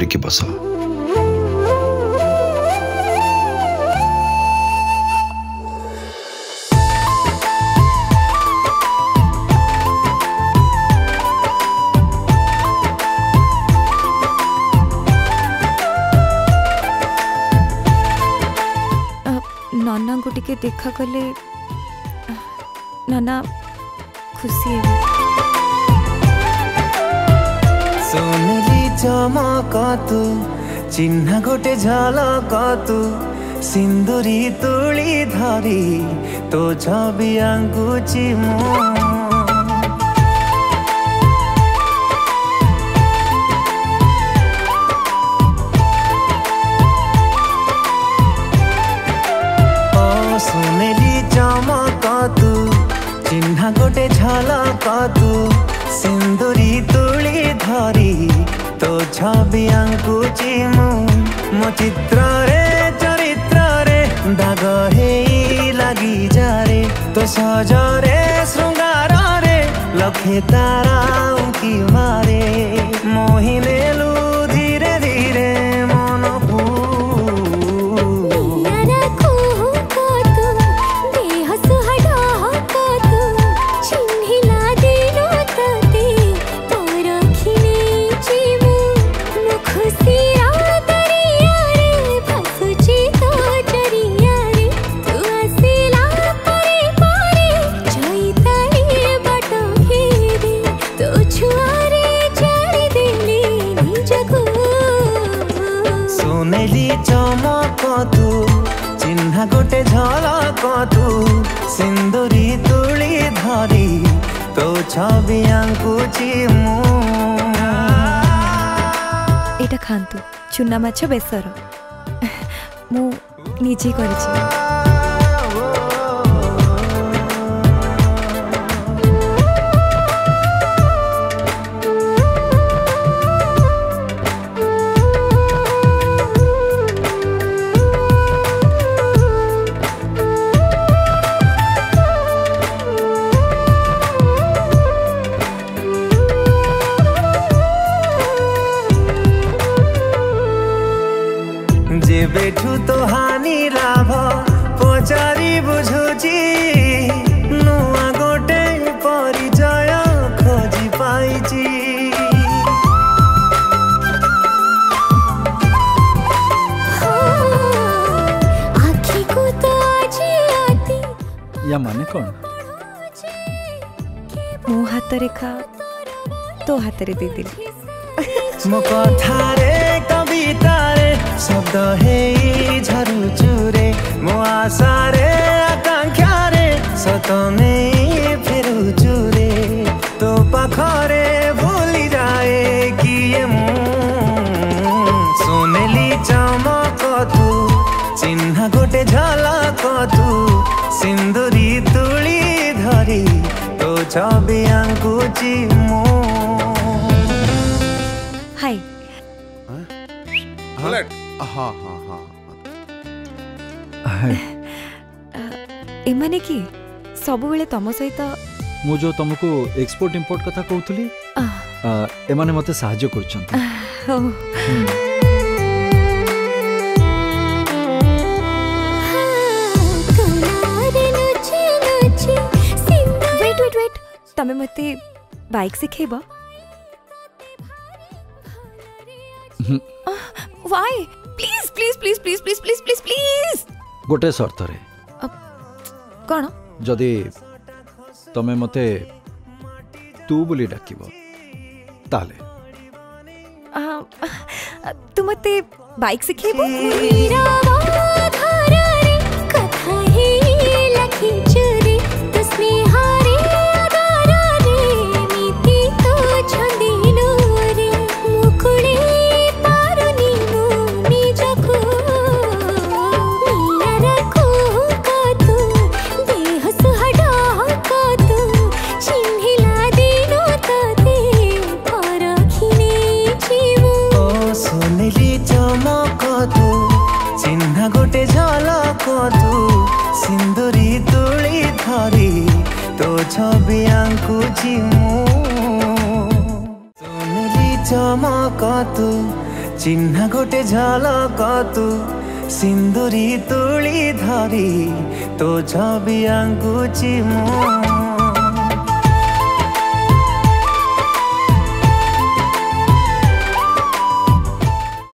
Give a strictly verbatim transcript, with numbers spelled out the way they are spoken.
करके बसा। नाना को टिके देखा कले नाना खुशी है। सोनेली चमका तू चिन्ह गोटे झलका तू सिंदूरी तुली धारी तो छवि आंगुची मो सुनेली चमका तू चिन्ह गोटे झलका तू सिंदूरी तुली धरी तो छवि आंकुची मो चित्र रे चरित्र रे दाग हेई लगी जा रे तो सज रे श्रृंगार रे लखे तारा की मारे मोहिने सुनेली चमका तू चिन्ह गोटे झलका तू सिंदूरी तुली धरी तो छवि आंकुची मो एटा खांतु चुना माछ बेसर मु निजी करछि। जेबेठू तो हानि लाभ पचारि बुझुची नुआ गोटे परिचय खोजी पाईची आखी को तो आजी आती या माने कौन मो हाथ रेखा तो हाथ रे दे दिली मो कथा रे कविता शब्द हेई झरुचुरे मो आशा रे आकांक्षा रे सत नहीं फेरुचुरे तो पाखरे भूली जाए किए मु। सुनेली चमका तू चिन्ह गोटे झलका तू सिंदूरी तुली धरी तो छवि आंकुची मो हाय बुलेट हाँ हाँ हाँ इमाने की सब बेले तम सहित मु जो तुमको एक्सपोर्ट इंपोर्ट कथा कहूली एमाने मते साहाय्य कर तमे मते बाइक सिखेबो वाई please please please please please please please please गोटे शर्त रे कोन जदी तमे मते तू बोली डाकिबो ताले आ तू मते बाइक सिखेबो हीरा धार रे कथा ही लखी चुरी तस्मी हारे आधार रे मीठी तो छंदिनो रे मुकुड़े गोटे झलका तू सिंदूरी तुली धरी तो छवि आंकुची मो। सुनेली चमका तू चिन्ह गोटे झलक तू सिंदूरी तुली धरी तो छवि आंकुची मु।